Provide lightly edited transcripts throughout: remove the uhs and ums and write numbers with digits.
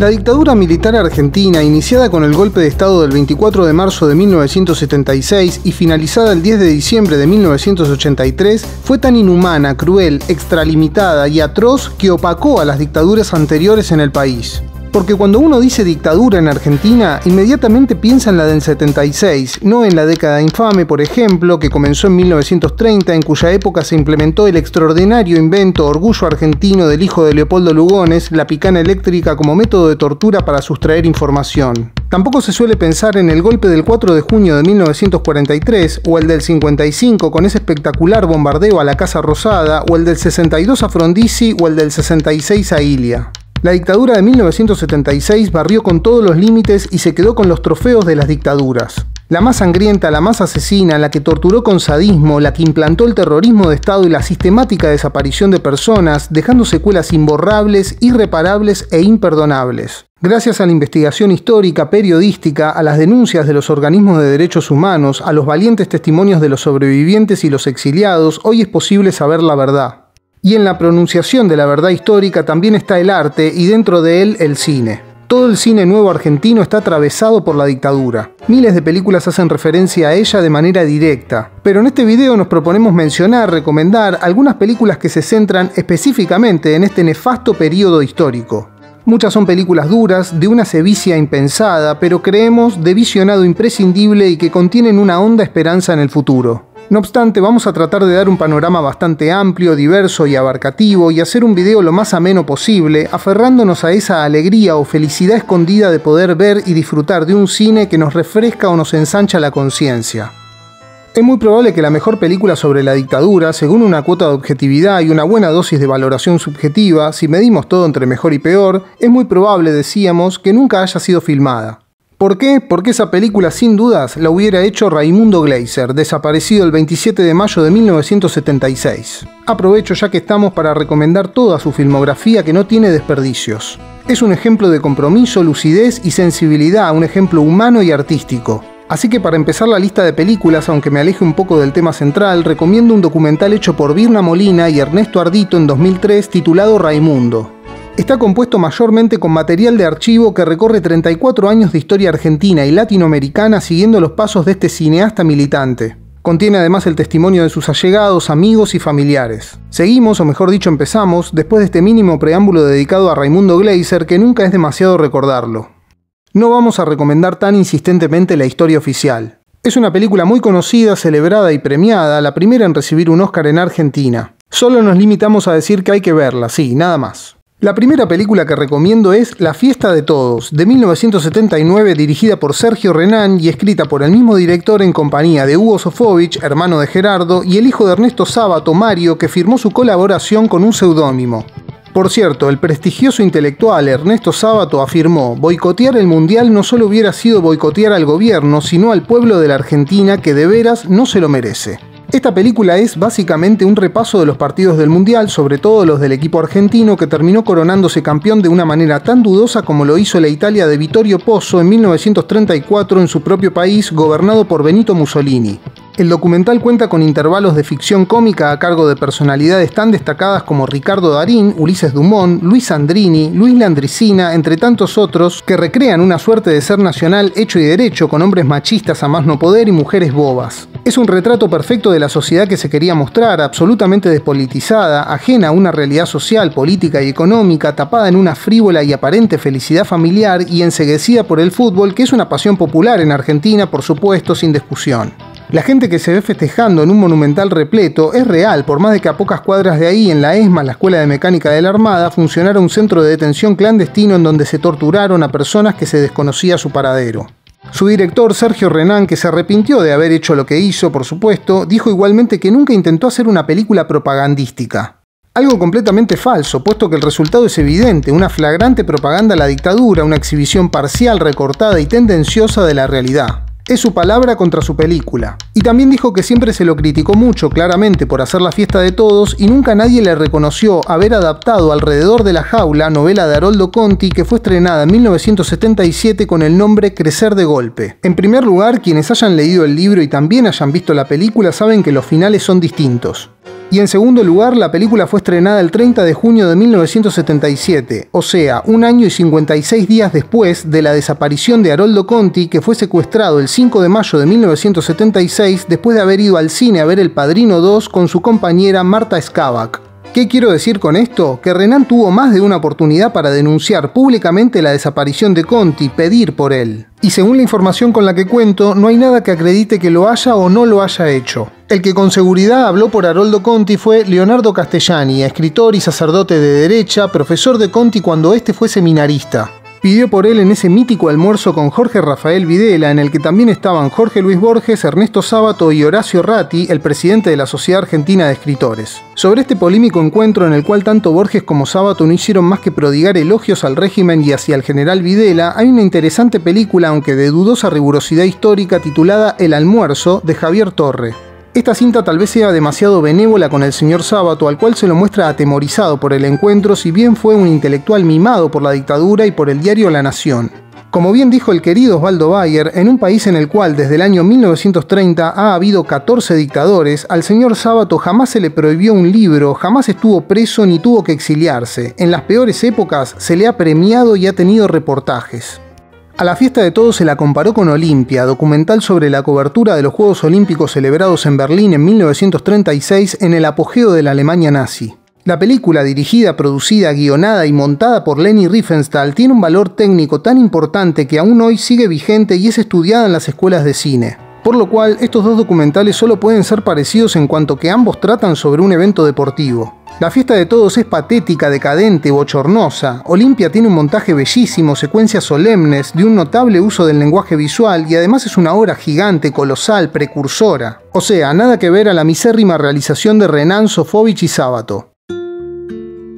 La dictadura militar argentina, iniciada con el golpe de Estado del 24 de marzo de 1976 y finalizada el 10 de diciembre de 1983, fue tan inhumana, cruel, extralimitada y atroz que opacó a las dictaduras anteriores en el país. Porque cuando uno dice dictadura en Argentina, inmediatamente piensa en la del 76, no en la década infame, por ejemplo, que comenzó en 1930, en cuya época se implementó el extraordinario invento orgullo argentino del hijo de Leopoldo Lugones, la picana eléctrica como método de tortura para sustraer información. Tampoco se suele pensar en el golpe del 4 de junio de 1943, o el del 55 con ese espectacular bombardeo a la Casa Rosada, o el del 62 a Frondizi, o el del 66 a Ilia. La dictadura de 1976 barrió con todos los límites y se quedó con los trofeos de las dictaduras. La más sangrienta, la más asesina, la que torturó con sadismo, la que implantó el terrorismo de Estado y la sistemática desaparición de personas, dejando secuelas imborrables, irreparables e imperdonables. Gracias a la investigación histórica, periodística, a las denuncias de los organismos de derechos humanos, a los valientes testimonios de los sobrevivientes y los exiliados, hoy es posible saber la verdad. Y en la pronunciación de la verdad histórica también está el arte y dentro de él el cine. Todo el cine nuevo argentino está atravesado por la dictadura. Miles de películas hacen referencia a ella de manera directa. Pero en este video nos proponemos mencionar, recomendar algunas películas que se centran específicamente en este nefasto periodo histórico. Muchas son películas duras, de una sevicia impensada, pero creemos de visionado imprescindible y que contienen una honda esperanza en el futuro. No obstante, vamos a tratar de dar un panorama bastante amplio, diverso y abarcativo y hacer un video lo más ameno posible, aferrándonos a esa alegría o felicidad escondida de poder ver y disfrutar de un cine que nos refresca o nos ensancha la conciencia. Es muy probable que la mejor película sobre la dictadura, según una cuota de objetividad y una buena dosis de valoración subjetiva, si medimos todo entre mejor y peor, es muy probable, decíamos, que nunca haya sido filmada. ¿Por qué? Porque esa película sin dudas la hubiera hecho Raymundo Gleyzer, desaparecido el 27 de mayo de 1976. Aprovecho ya que estamos para recomendar toda su filmografía que no tiene desperdicios. Es un ejemplo de compromiso, lucidez y sensibilidad, un ejemplo humano y artístico. Así que para empezar la lista de películas, aunque me aleje un poco del tema central, recomiendo un documental hecho por Birna Molina y Ernesto Ardito en 2003 titulado Raymundo. Está compuesto mayormente con material de archivo que recorre 34 años de historia argentina y latinoamericana siguiendo los pasos de este cineasta militante. Contiene además el testimonio de sus allegados, amigos y familiares. Seguimos, o mejor dicho empezamos, después de este mínimo preámbulo dedicado a Raymundo Gleyzer que nunca es demasiado recordarlo. No vamos a recomendar tan insistentemente la historia oficial. Es una película muy conocida, celebrada y premiada, la primera en recibir un Oscar en Argentina. Solo nos limitamos a decir que hay que verla, sí, nada más. La primera película que recomiendo es La fiesta de todos, de 1979, dirigida por Sergio Renán y escrita por el mismo director en compañía de Hugo Sofovich, hermano de Gerardo, y el hijo de Ernesto Sábato, Mario, que firmó su colaboración con un seudónimo. Por cierto, el prestigioso intelectual Ernesto Sábato afirmó: boicotear el mundial no solo hubiera sido boicotear al gobierno, sino al pueblo de la Argentina que de veras no se lo merece. Esta película es básicamente un repaso de los partidos del mundial, sobre todo los del equipo argentino que terminó coronándose campeón de una manera tan dudosa como lo hizo la Italia de Vittorio Pozzo en 1934 en su propio país, gobernado por Benito Mussolini. El documental cuenta con intervalos de ficción cómica a cargo de personalidades tan destacadas como Ricardo Darín, Ulises Dumont, Luis Sandrini, Luis Landriscina, entre tantos otros, que recrean una suerte de ser nacional hecho y derecho con hombres machistas a más no poder y mujeres bobas. Es un retrato perfecto de la sociedad que se quería mostrar, absolutamente despolitizada, ajena a una realidad social, política y económica, tapada en una frívola y aparente felicidad familiar y enceguecida por el fútbol, que es una pasión popular en Argentina, por supuesto, sin discusión. La gente que se ve festejando en un monumental repleto es real, por más de que a pocas cuadras de ahí, en la ESMA, la Escuela de Mecánica de la Armada, funcionara un centro de detención clandestino en donde se torturaron a personas que se desconocía su paradero. Su director, Sergio Renán, que se arrepintió de haber hecho lo que hizo, por supuesto, dijo igualmente que nunca intentó hacer una película propagandística. Algo completamente falso, puesto que el resultado es evidente, una flagrante propaganda a la dictadura, una exhibición parcial, recortada y tendenciosa de la realidad. Es su palabra contra su película. Y también dijo que siempre se lo criticó mucho, claramente, por hacer La fiesta de todos y nunca nadie le reconoció haber adaptado Alrededor de la jaula, novela de Haroldo Conti, que fue estrenada en 1977 con el nombre Crecer de golpe. En primer lugar, quienes hayan leído el libro y también hayan visto la película saben que los finales son distintos. Y en segundo lugar, la película fue estrenada el 30 de junio de 1977, o sea, un año y 56 días después de la desaparición de Haroldo Conti, que fue secuestrado el 5 de mayo de 1976 después de haber ido al cine a ver El Padrino 2 con su compañera Marta Skavac. ¿Qué quiero decir con esto? Que Renán tuvo más de una oportunidad para denunciar públicamente la desaparición de Conti, pedir por él. Y según la información con la que cuento, no hay nada que acredite que lo haya o no lo haya hecho. El que con seguridad habló por Haroldo Conti fue Leonardo Castellani, escritor y sacerdote de derecha, profesor de Conti cuando este fue seminarista. Pidió por él en ese mítico almuerzo con Jorge Rafael Videla, en el que también estaban Jorge Luis Borges, Ernesto Sábato y Horacio Ratti, el presidente de la Sociedad Argentina de Escritores. Sobre este polémico encuentro, en el cual tanto Borges como Sábato no hicieron más que prodigar elogios al régimen y hacia el general Videla, hay una interesante película, aunque de dudosa rigurosidad histórica, titulada El almuerzo, de Javier Torre. Esta cinta tal vez sea demasiado benévola con el señor Sábato, al cual se lo muestra atemorizado por el encuentro, si bien fue un intelectual mimado por la dictadura y por el diario La Nación. Como bien dijo el querido Osvaldo Bayer, en un país en el cual desde el año 1930 ha habido 14 dictadores, al señor Sábato jamás se le prohibió un libro, jamás estuvo preso ni tuvo que exiliarse. En las peores épocas se le ha premiado y ha tenido reportajes. A La fiesta de todos se la comparó con Olimpia, documental sobre la cobertura de los Juegos Olímpicos celebrados en Berlín en 1936 en el apogeo de la Alemania nazi. La película, dirigida, producida, guionada y montada por Leni Riefenstahl, tiene un valor técnico tan importante que aún hoy sigue vigente y es estudiada en las escuelas de cine. Por lo cual, estos dos documentales solo pueden ser parecidos en cuanto que ambos tratan sobre un evento deportivo. La fiesta de todos es patética, decadente, bochornosa. Olimpia tiene un montaje bellísimo, secuencias solemnes, de un notable uso del lenguaje visual y además es una obra gigante, colosal, precursora. O sea, nada que ver a la misérrima realización de Renán, Sofovich y Sábato.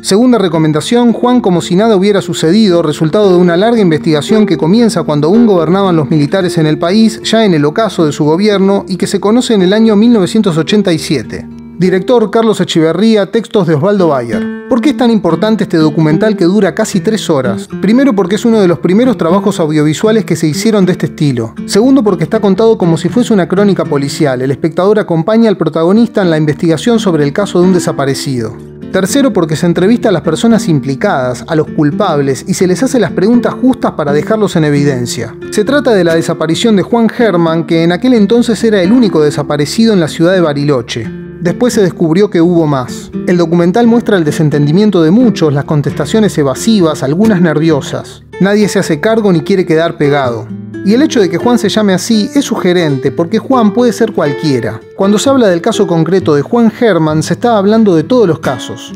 Segunda recomendación, Juan, como si nada hubiera sucedido, resultado de una larga investigación que comienza cuando aún gobernaban los militares en el país, ya en el ocaso de su gobierno, y que se conoce en el año 1987. Director Carlos Echeverría, textos de Osvaldo Bayer. ¿Por qué es tan importante este documental que dura casi 3 horas? Primero, porque es uno de los primeros trabajos audiovisuales que se hicieron de este estilo. Segundo, porque está contado como si fuese una crónica policial. El espectador acompaña al protagonista en la investigación sobre el caso de un desaparecido. Tercero, porque se entrevista a las personas implicadas, a los culpables, y se les hace las preguntas justas para dejarlos en evidencia. Se trata de la desaparición de Juan Germán, que en aquel entonces era el único desaparecido en la ciudad de Bariloche. Después se descubrió que hubo más. El documental muestra el desentendimiento de muchos, las contestaciones evasivas, algunas nerviosas. Nadie se hace cargo ni quiere quedar pegado. Y el hecho de que Juan se llame así es sugerente, porque Juan puede ser cualquiera. Cuando se habla del caso concreto de Juan Germán, se está hablando de todos los casos.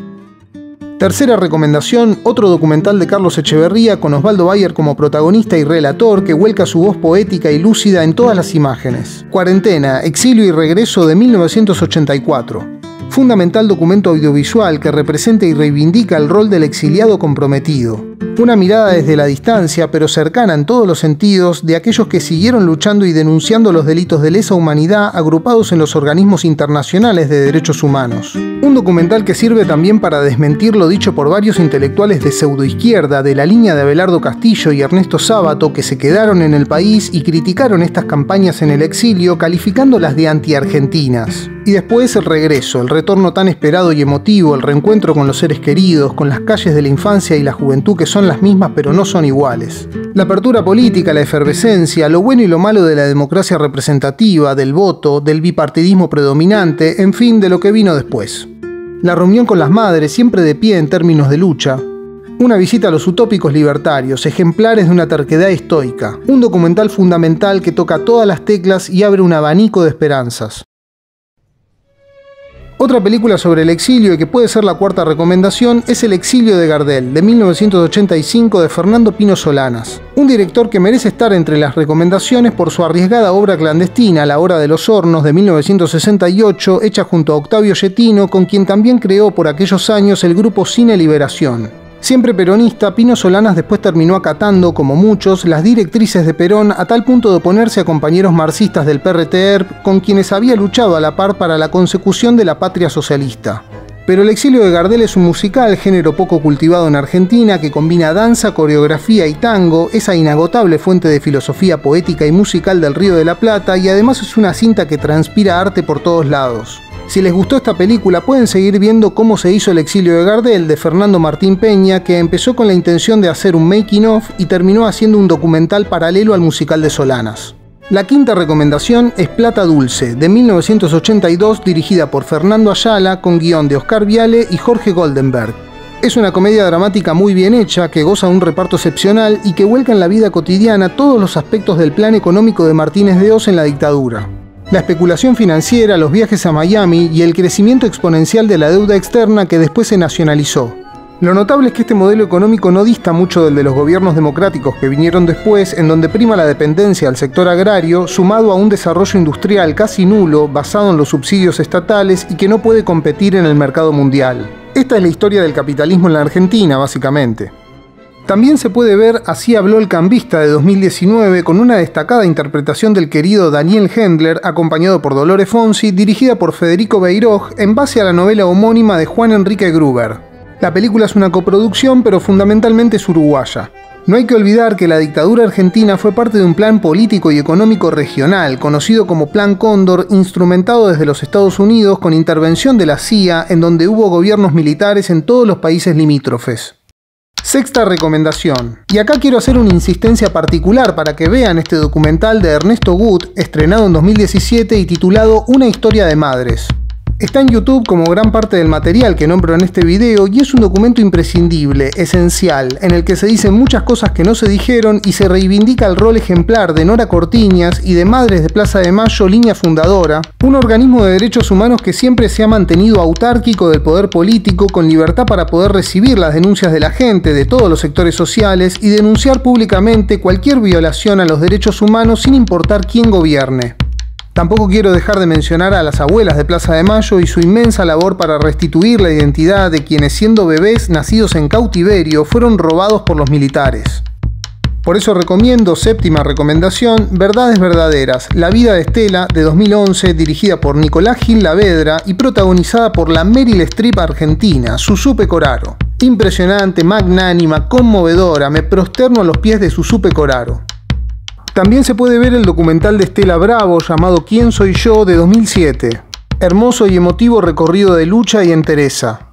Tercera recomendación, otro documental de Carlos Echeverría con Osvaldo Bayer como protagonista y relator, que vuelca su voz poética y lúcida en todas las imágenes. Cuarentena, exilio y regreso, de 1984. Fundamental documento audiovisual que representa y reivindica el rol del exiliado comprometido. Una mirada desde la distancia, pero cercana en todos los sentidos, de aquellos que siguieron luchando y denunciando los delitos de lesa humanidad agrupados en los organismos internacionales de derechos humanos. Un documental que sirve también para desmentir lo dicho por varios intelectuales de pseudoizquierda de la línea de Abelardo Castillo y Ernesto Sábato, que se quedaron en el país y criticaron estas campañas en el exilio, calificándolas de antiargentinas. Y después el regreso, el retorno tan esperado y emotivo, el reencuentro con los seres queridos, con las calles de la infancia y la juventud que son las mismas pero no son iguales. La apertura política, la efervescencia, lo bueno y lo malo de la democracia representativa, del voto, del bipartidismo predominante, en fin, de lo que vino después. La reunión con las madres, siempre de pie en términos de lucha. Una visita a los utópicos libertarios, ejemplares de una terquedad estoica. Un documental fundamental que toca todas las teclas y abre un abanico de esperanzas. Otra película sobre el exilio, y que puede ser la cuarta recomendación, es El exilio de Gardel, de 1985, de Fernando Pino Solanas. Un director que merece estar entre las recomendaciones por su arriesgada obra clandestina, La hora de los hornos, de 1968, hecha junto a Octavio Yetino, con quien también creó por aquellos años el grupo Cine Liberación. Siempre peronista, Pino Solanas después terminó acatando, como muchos, las directrices de Perón, a tal punto de oponerse a compañeros marxistas del PRTERP, con quienes había luchado a la par para la consecución de la patria socialista. Pero El exilio de Gardel es un musical, género poco cultivado en Argentina, que combina danza, coreografía y tango, esa inagotable fuente de filosofía poética y musical del Río de la Plata, y además es una cinta que transpira arte por todos lados. Si les gustó esta película, pueden seguir viendo cómo se hizo El exilio de Gardel, de Fernando Martín Peña, que empezó con la intención de hacer un making of y terminó haciendo un documental paralelo al musical de Solanas. La quinta recomendación es Plata Dulce, de 1982, dirigida por Fernando Ayala, con guión de Oscar Viale y Jorge Goldenberg. Es una comedia dramática muy bien hecha, que goza de un reparto excepcional y que vuelca en la vida cotidiana todos los aspectos del plan económico de Martínez de Oz en la dictadura. La especulación financiera, los viajes a Miami y el crecimiento exponencial de la deuda externa que después se nacionalizó. Lo notable es que este modelo económico no dista mucho del de los gobiernos democráticos que vinieron después, en donde prima la dependencia al sector agrario, sumado a un desarrollo industrial casi nulo, basado en los subsidios estatales y que no puede competir en el mercado mundial. Esta es la historia del capitalismo en la Argentina, básicamente. También se puede ver Así habló el cambista, de 2019, con una destacada interpretación del querido Daniel Hendler, acompañado por Dolores Fonsi, dirigida por Federico Beiroj, en base a la novela homónima de Juan Enrique Gruber. La película es una coproducción, pero fundamentalmente es uruguaya. No hay que olvidar que la dictadura argentina fue parte de un plan político y económico regional, conocido como Plan Cóndor, instrumentado desde los Estados Unidos con intervención de la CIA, en donde hubo gobiernos militares en todos los países limítrofes. Sexta recomendación. Y acá quiero hacer una insistencia particular para que vean este documental de Ernesto Gut, estrenado en 2017 y titulado Una historia de madres. Está en YouTube como gran parte del material que nombro en este video y es un documento imprescindible, esencial, en el que se dicen muchas cosas que no se dijeron y se reivindica el rol ejemplar de Nora Cortiñas y de Madres de Plaza de Mayo, línea fundadora, un organismo de derechos humanos que siempre se ha mantenido autárquico del poder político, con libertad para poder recibir las denuncias de la gente, de todos los sectores sociales, y denunciar públicamente cualquier violación a los derechos humanos sin importar quién gobierne. Tampoco quiero dejar de mencionar a las abuelas de Plaza de Mayo y su inmensa labor para restituir la identidad de quienes, siendo bebés nacidos en cautiverio, fueron robados por los militares. Por eso recomiendo, séptima recomendación, Verdades Verdaderas, la vida de Estela, de 2011, dirigida por Nicolás Gil Lavedra y protagonizada por la Meryl Streep argentina, Susú Pecoraro. Impresionante, magnánima, conmovedora, me prosterno a los pies de Susú Pecoraro. También se puede ver el documental de Estela Bravo llamado ¿Quién soy yo?, de 2007. Hermoso y emotivo recorrido de lucha y entereza.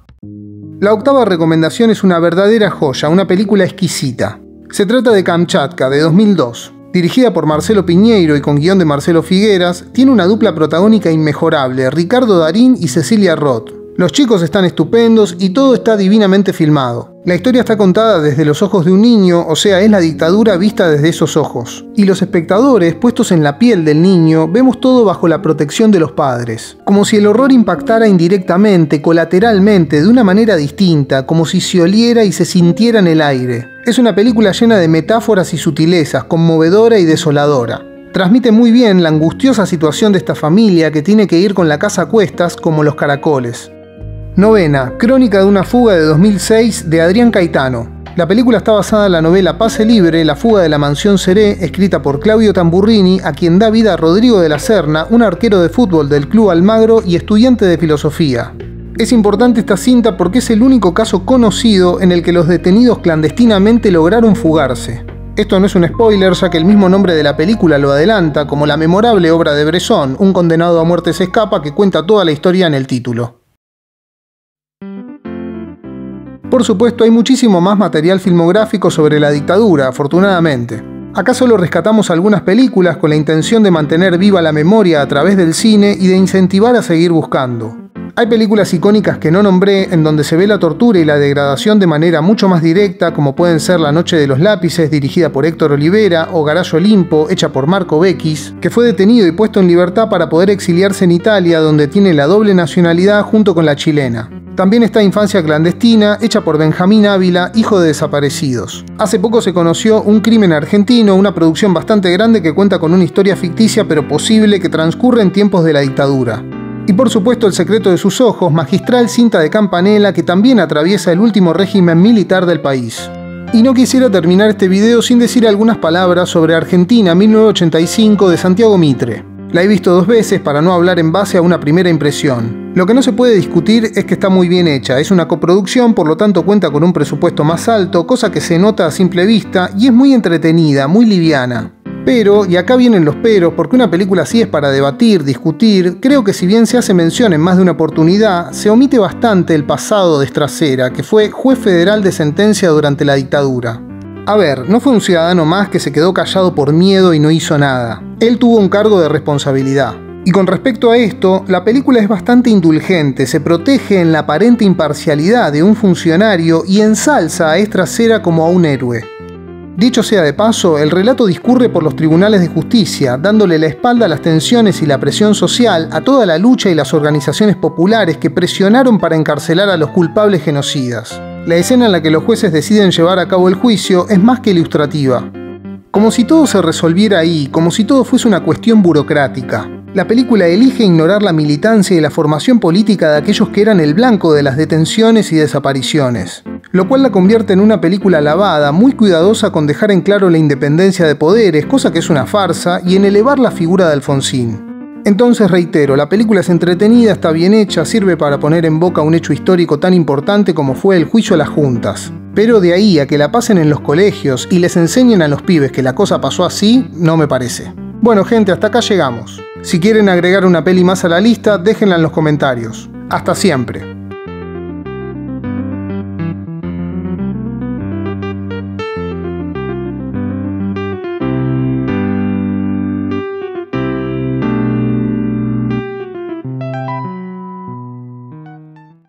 La octava recomendación es una verdadera joya, una película exquisita. Se trata de Kamchatka, de 2002. Dirigida por Marcelo Piñeiro y con guión de Marcelo Figueras, tiene una dupla protagónica inmejorable, Ricardo Darín y Cecilia Roth. Los chicos están estupendos y todo está divinamente filmado. La historia está contada desde los ojos de un niño, o sea, es la dictadura vista desde esos ojos. Y los espectadores, puestos en la piel del niño, vemos todo bajo la protección de los padres. Como si el horror impactara indirectamente, colateralmente, de una manera distinta, como si se oliera y se sintiera en el aire. Es una película llena de metáforas y sutilezas, conmovedora y desoladora. Transmite muy bien la angustiosa situación de esta familia que tiene que ir con la casa a cuestas como los caracoles. Novena, Crónica de una fuga, de 2006, de Adrián Caetano. La película está basada en la novela Pase Libre, la fuga de la mansión Seré, escrita por Claudio Tamburrini, a quien da vida a Rodrigo de la Serna, un arquero de fútbol del Club Almagro y estudiante de filosofía. Es importante esta cinta porque es el único caso conocido en el que los detenidos clandestinamente lograron fugarse. Esto no es un spoiler, ya que el mismo nombre de la película lo adelanta, como la memorable obra de Bresson, Un condenado a muerte se escapa, que cuenta toda la historia en el título. Por supuesto, hay muchísimo más material filmográfico sobre la dictadura, afortunadamente. Acá solo rescatamos algunas películas con la intención de mantener viva la memoria a través del cine y de incentivar a seguir buscando. Hay películas icónicas que no nombré, en donde se ve la tortura y la degradación de manera mucho más directa, como pueden ser La noche de los lápices, dirigida por Héctor Olivera, o Garayo Olimpo, hecha por Marco Bequis, que fue detenido y puesto en libertad para poder exiliarse en Italia, donde tiene la doble nacionalidad junto con la chilena. También está Infancia clandestina, hecha por Benjamín Ávila, hijo de desaparecidos. Hace poco se conoció Un crimen argentino, una producción bastante grande que cuenta con una historia ficticia pero posible que transcurre en tiempos de la dictadura. Y por supuesto El secreto de sus ojos, magistral cinta de Campanella que también atraviesa el último régimen militar del país. Y no quisiera terminar este video sin decir algunas palabras sobre Argentina 1985, de Santiago Mitre. La he visto dos veces para no hablar en base a una primera impresión. Lo que no se puede discutir es que está muy bien hecha, es una coproducción, por lo tanto cuenta con un presupuesto más alto, cosa que se nota a simple vista, y es muy entretenida, muy liviana. Pero, y acá vienen los peros, porque una película así es para debatir, discutir, creo que si bien se hace mención en más de una oportunidad, se omite bastante el pasado de Estracera, que fue juez federal de sentencia durante la dictadura. A ver, no fue un ciudadano más que se quedó callado por miedo y no hizo nada. Él tuvo un cargo de responsabilidad. Y con respecto a esto, la película es bastante indulgente, se protege en la aparente imparcialidad de un funcionario y ensalza a Estracera como a un héroe. Dicho sea de paso, el relato discurre por los tribunales de justicia, dándole la espalda a las tensiones y la presión social, a toda la lucha y las organizaciones populares que presionaron para encarcelar a los culpables genocidas. La escena en la que los jueces deciden llevar a cabo el juicio es más que ilustrativa. Como si todo se resolviera ahí, como si todo fuese una cuestión burocrática. La película elige ignorar la militancia y la formación política de aquellos que eran el blanco de las detenciones y desapariciones, lo cual la convierte en una película lavada, muy cuidadosa con dejar en claro la independencia de poderes, cosa que es una farsa, y en elevar la figura de Alfonsín. Entonces reitero, la película es entretenida, está bien hecha, sirve para poner en boca un hecho histórico tan importante como fue el juicio a las juntas. Pero de ahí a que la pasen en los colegios y les enseñen a los pibes que la cosa pasó así, no me parece. Bueno gente, hasta acá llegamos. Si quieren agregar una peli más a la lista, déjenla en los comentarios. Hasta siempre.